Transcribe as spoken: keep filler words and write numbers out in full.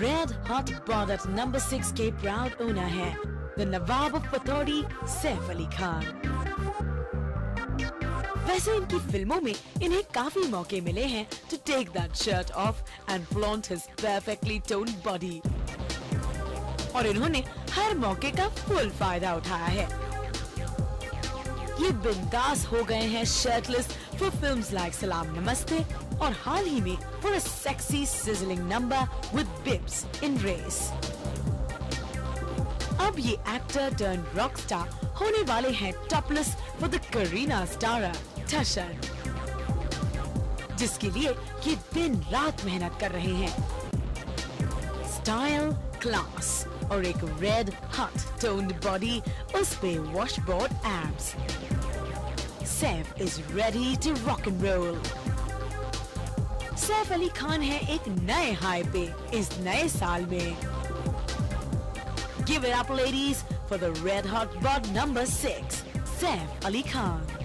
Red hot border number six के proud owner है the Nawab Pataudi Saif Ali Khan. वैसे इनकी फिल्मों में इन्हें काफी मौके मिले हैं to take that shirt off and flaunt his perfectly toned body, और इन्होंने हर मौके का फुल फायदा उठाया है। ये बिंदास हो गए हैं शर्टलेस फॉर फिल्म्स लाइक सलाम नमस्ते और हाल ही में for a sexy sizzling number with bibs in race. अब ये एक्टर टर्न रॉक स्टार होने वाले हैं topless for the Kareena starrer Tashan, जिसके लिए ये दिन रात मेहनत कर रहे हैं। स्टाइल, क्लास और एक रेड हॉट टोन्ड बॉडी, उस पे washboard abs. Saif is ready to rock and roll. Saif Ali Khan है एक नए हाई पे इस नए साल में। Give it up ladies for the red hot bod number six, Saif Ali Khan.